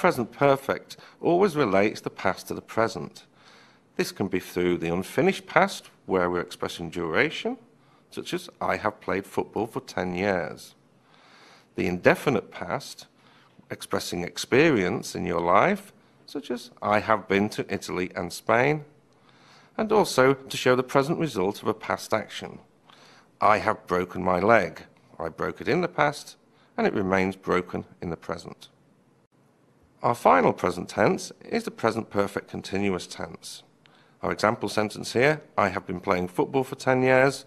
present perfect always relates the past to the present. This can be through the unfinished past, where we're expressing duration, such as, I have played football for 10 years. The indefinite past, expressing experience in your life, such as, I have been to Italy and Spain. And also to show the present result of a past action. I have broken my leg. I broke it in the past, and it remains broken in the present. Our final present tense is the present perfect continuous tense. Our example sentence here, I have been playing football for 10 years,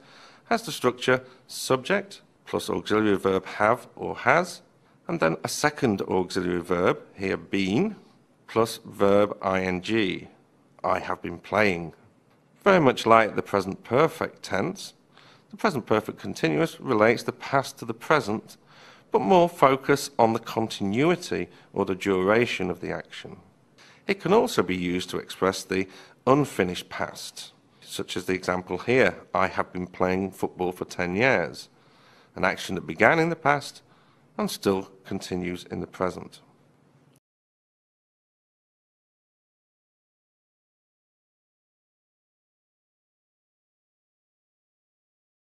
has the structure subject plus auxiliary verb have or has, and then a second auxiliary verb, here been, plus verb ing, I have been playing. Very much like the present perfect tense, the present perfect continuous relates the past to the present, but more focus on the continuity or the duration of the action. It can also be used to express the unfinished past, such as the example here, I have been playing football for 10 years, an action that began in the past and still continues in the present.